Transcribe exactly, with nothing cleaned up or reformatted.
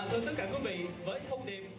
Và thưa tất cả quý vị, với thông điệp